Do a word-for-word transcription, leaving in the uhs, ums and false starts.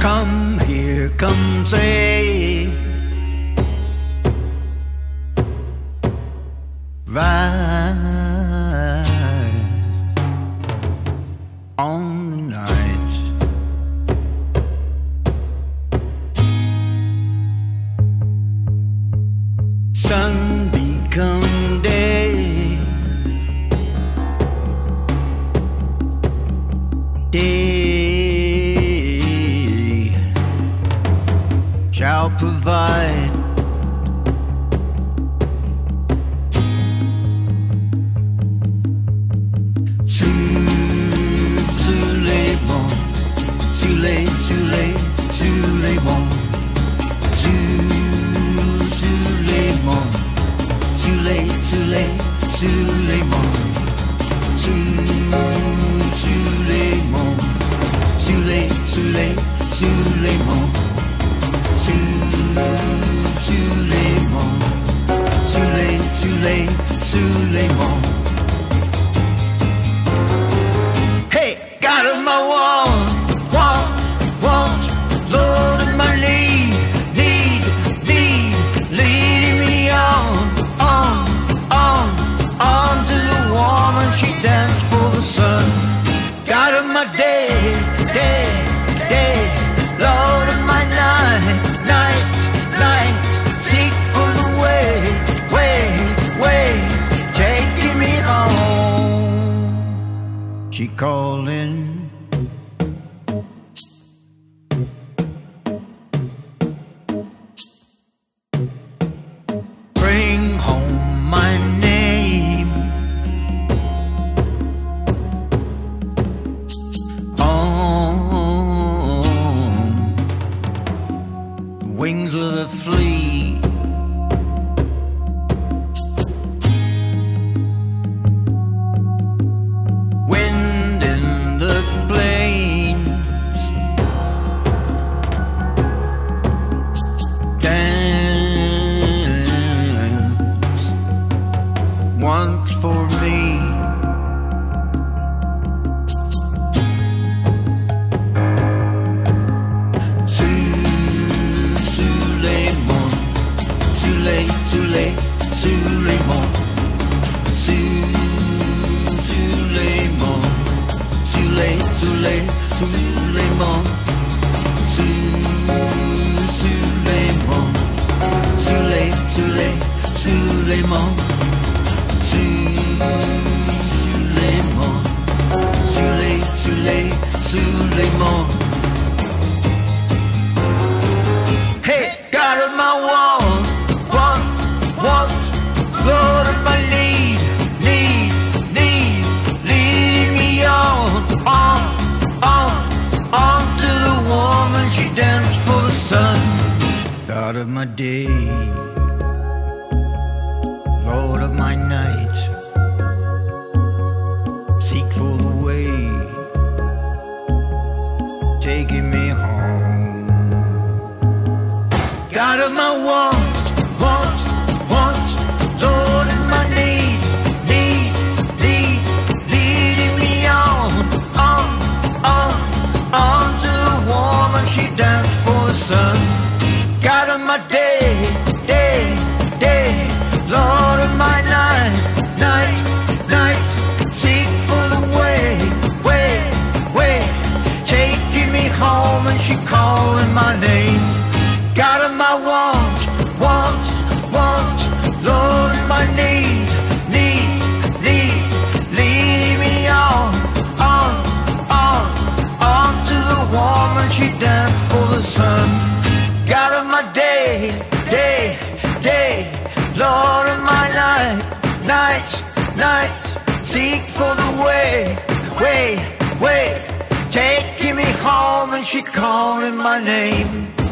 Come here, come say, ride on the night. Sun become day, day shall provide. Soolaimon, Soolaimon, Soolaimon, Soolaimon, Soolaimon, Soolaimon, Soolaimon, Soolaimon, Soolaimon, Soolaimon. Soolaimon, Soolaimon, Soolaimon, Soolaimon. Hey, got on my wall, wall, wall, Lord of my need, need, need, leading me on, on, on, on to the woman. She danced for the sun. Got on my day, day, day, Lord of my night. She calling, bring home my name on the wings of a flea. Once for me, Soolaimon, Soolaimon, Soolaimon, Soolaimon, Soolaimon, Soolaimon, Soolaimon, Soolaimon, Soolaimon. Soolaimon, Soolaimon, Soolaimon, Soolaimon. Hey, God of my want, want, want, Lord of my need, need, need, leading me on, on, on, on to the woman. She danced for the sun. God of my day, Lord of my night, seek for the way, taking me home. God of my want, want, want, Lord of my need, need, need, leading me on, on, on, on to the woman. She danced for the sun. God of my day, day, day, Lord. My night, night, night, seek for the way, way, way, taking me home. And she calling my name. God of my want, want, want, Lord of my need, need, need, leading me on, on, on, on to the woman. She danced for the sun. God of my day, day, day, Lord of my night, night, night, seek for the way, way, way, taking me home. And she calling my name.